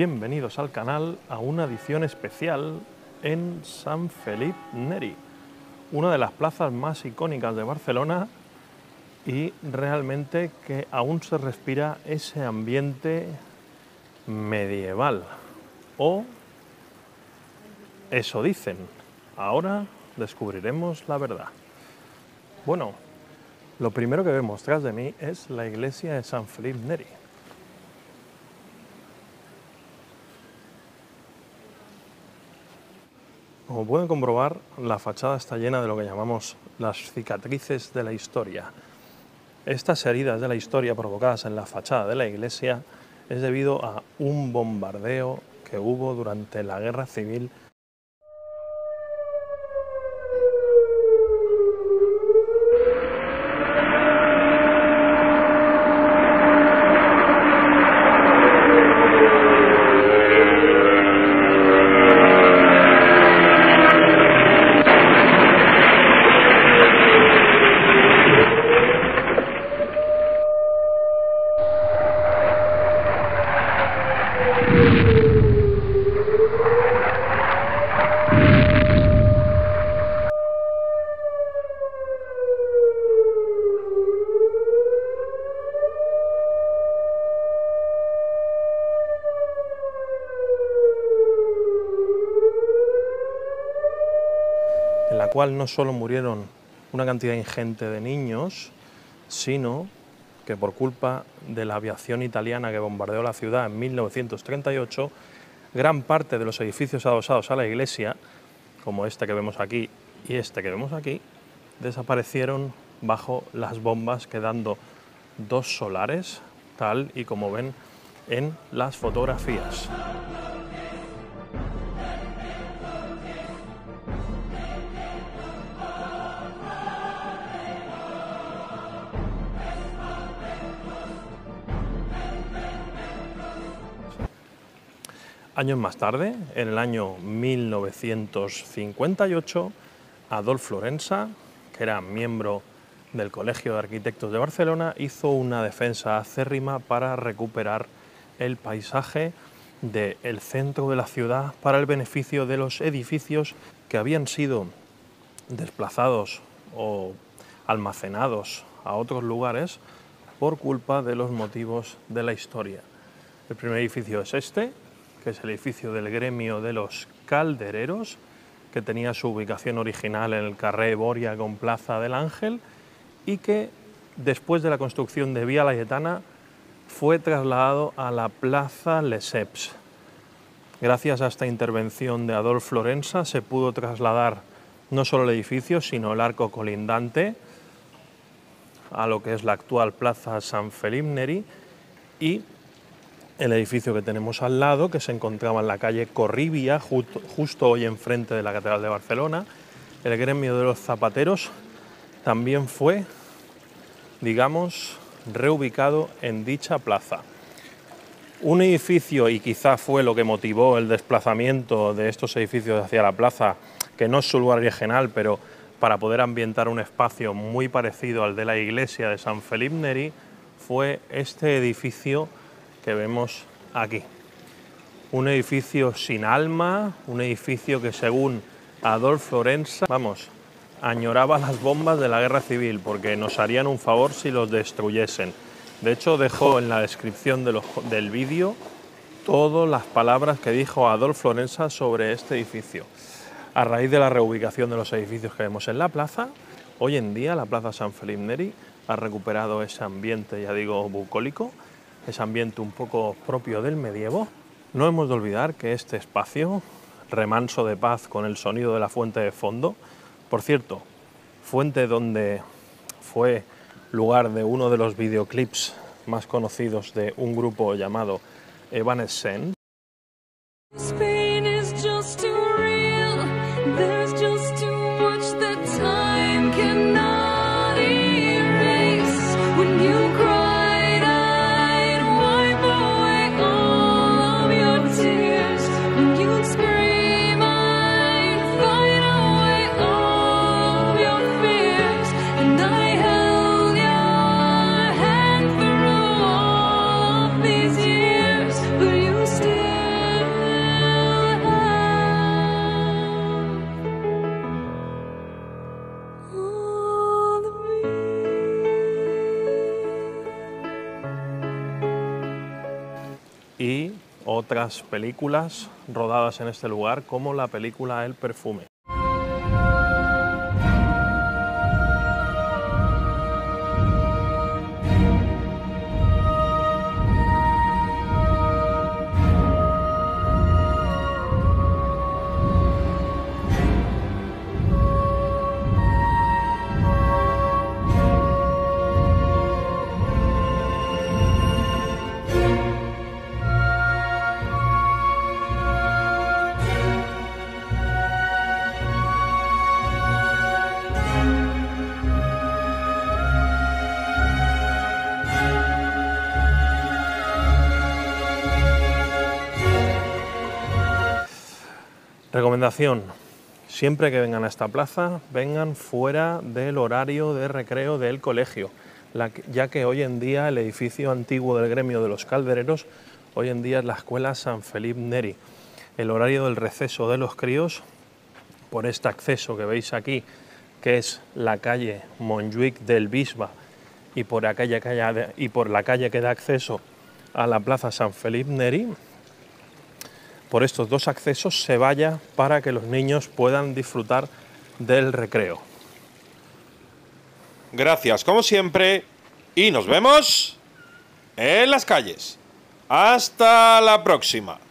Bienvenidos al canal a una edición especial en Sant Felip Neri, una de las plazas más icónicas de Barcelona y realmente que aún se respira ese ambiente medieval, o eso dicen. Ahora descubriremos la verdad. Bueno, lo primero que vemos tras de mí es la iglesia de Sant Felip Neri. Como pueden comprobar, la fachada está llena de lo que llamamos las cicatrices de la historia. Estas heridas de la historia provocadas en la fachada de la iglesia es debido a un bombardeo que hubo durante la Guerra Civil Española. Cual no solo murieron una cantidad ingente de niños, sino que por culpa de la aviación italiana que bombardeó la ciudad en 1938, gran parte de los edificios adosados a la iglesia, como este que vemos aquí y este que vemos aquí, desaparecieron bajo las bombas, quedando dos solares, tal y como ven en las fotografías. Años más tarde, en el año 1958, Adolf Florensa, que era miembro del Colegio de Arquitectos de Barcelona, hizo una defensa acérrima para recuperar el paisaje del centro de la ciudad para el beneficio de los edificios que habían sido desplazados o almacenados a otros lugares por culpa de los motivos de la historia. El primer edificio es este, que es el edificio del Gremio de los Caldereros, que tenía su ubicación original en el Carrer Borja con Plaza del Ángel y que, después de la construcción de Vía Laietana, fue trasladado a la Plaza Lesseps. Gracias a esta intervención de Adolf Florensa se pudo trasladar no solo el edificio, sino el arco colindante a lo que es la actual Plaza Sant Felip Neri y el edificio que tenemos al lado, que se encontraba en la calle Corribia, justo hoy enfrente de la Catedral de Barcelona. El Gremio de los Zapateros también fue, digamos, reubicado en dicha plaza. Un edificio, y quizá fue lo que motivó el desplazamiento de estos edificios hacia la plaza, que no es su lugar original, pero para poder ambientar un espacio muy parecido al de la iglesia de Sant Felip Neri, fue este edificio que vemos aquí. Un edificio sin alma, un edificio que, según Adolf Florensa, añoraba las bombas de la Guerra Civil porque nos harían un favor si los destruyesen. De hecho, dejó en la descripción del vídeo todas las palabras que dijo Adolf Florensa sobre este edificio. A raíz de la reubicación de los edificios que vemos en la plaza, hoy en día la Plaza Sant Felip Neri ha recuperado ese ambiente, ya digo, bucólico, ese ambiente un poco propio del medievo. No hemos de olvidar que este espacio, remanso de paz con el sonido de la fuente de fondo, por cierto, fuente donde fue lugar de uno de los videoclips más conocidos de un grupo llamado Evanescence. Stay. otras películas rodadas en este lugar, como la película El Perfume. Recomendación, siempre que vengan a esta plaza, vengan fuera del horario de recreo del colegio, ya que hoy en día el edificio antiguo del Gremio de los Caldereros, hoy en día es la escuela Sant Felip Neri. El horario del receso de los críos, por este acceso que veis aquí, que es la calle Montjuic del Bisba, y por aquella calle, y por la calle que da acceso a la plaza Sant Felip Neri, por estos dos accesos se vaya para que los niños puedan disfrutar del recreo. Gracias como siempre y nos vemos en las calles. Hasta la próxima.